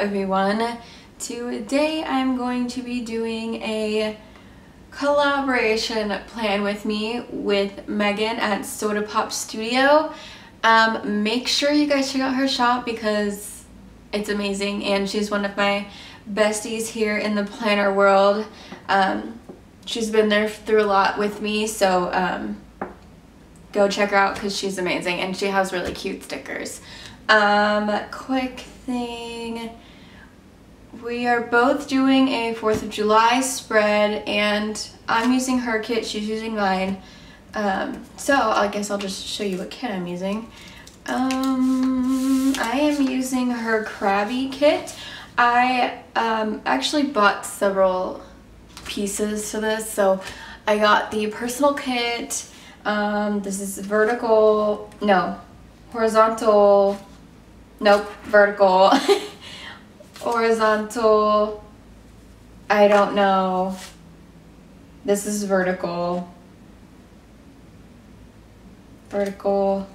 everyone. Today I'm going to be doing a collaboration plan with me with Megan at Soda Pop Studio. Make sure you guys check out her shop because it's amazing and she's one of my besties here in the planner world. She's been there through a lot with me, so go check her out because she's amazing and she has really cute stickers. Quick thing, we are both doing a 4th of July spread and I'm using her kit, she's using mine. So I guess I'll just show you what kit I'm using. I am using her Krabby kit. I actually bought several pieces to this, so I got the personal kit. This is vertical, no, horizontal, nope, vertical, horizontal, I don't know, this is vertical, vertical,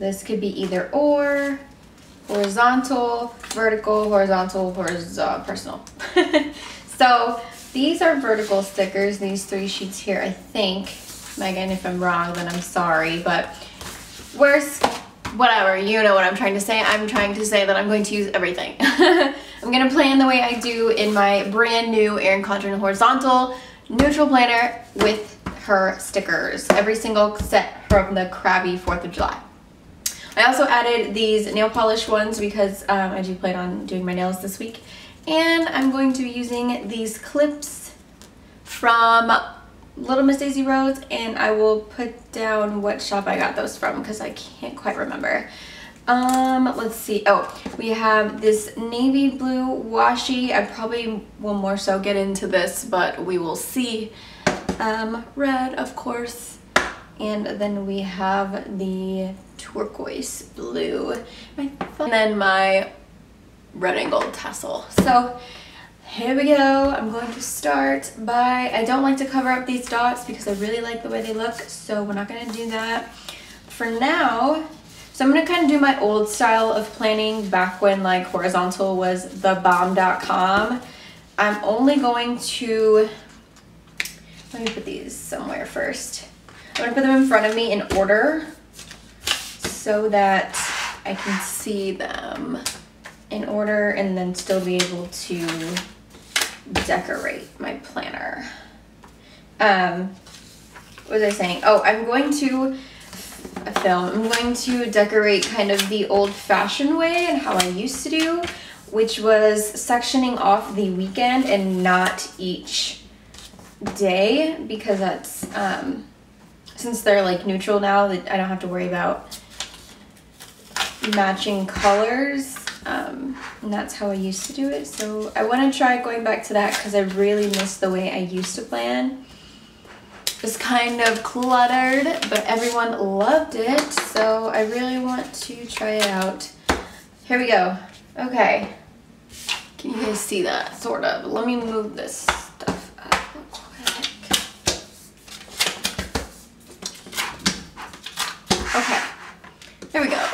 this could be either or, horizontal, vertical, horizontal, personal. So these are vertical stickers, these three sheets here, I think. Megan, if I'm wrong, then I'm sorry, but worse, whatever, you know what I'm trying to say. I'm trying to say that I'm going to use everything. I'm gonna plan the way I do in my brand new Erin Condren horizontal neutral planner with her stickers, every single set from the Krabby 4th of July. I also added these nail polish ones because I do plan on doing my nails this week. And I'm going to be using these clips from Little Miss Daisy Rose, and I will put down what shop I got those from because I can't quite remember. Let's see. Oh, we have this navy blue washi. I probably will more so get into this, but we will see. Red, of course. And then we have the turquoise blue. And then my red and gold tassel. So here we go. I'm going to start by, I don't like to cover up these dots because I really like the way they look, so we're not going to do that for now. So I'm going to kind of do my old style of planning back when like horizontal was the bomb.com. I'm only going to, let me put these somewhere first. I'm going to put them in front of me in order so that I can see them in order and then still be able to decorate my planner. What was I saying? Oh, I'm going to film. I'm going to decorate kind of the old-fashioned way and how I used to do, which was sectioning off the weekend and not each day, because that's since they're like neutral now, I don't have to worry about matching colors. And that's how I used to do it, so I want to try going back to that because I really miss the way I used to plan. It's kind of cluttered, but everyone loved it, so I really want to try it out. Here we go. Okay, can you guys see that? Sort of. Let me move this stuff up real quick. Okay, there we go.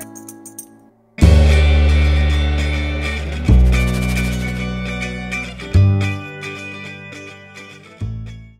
subscribe.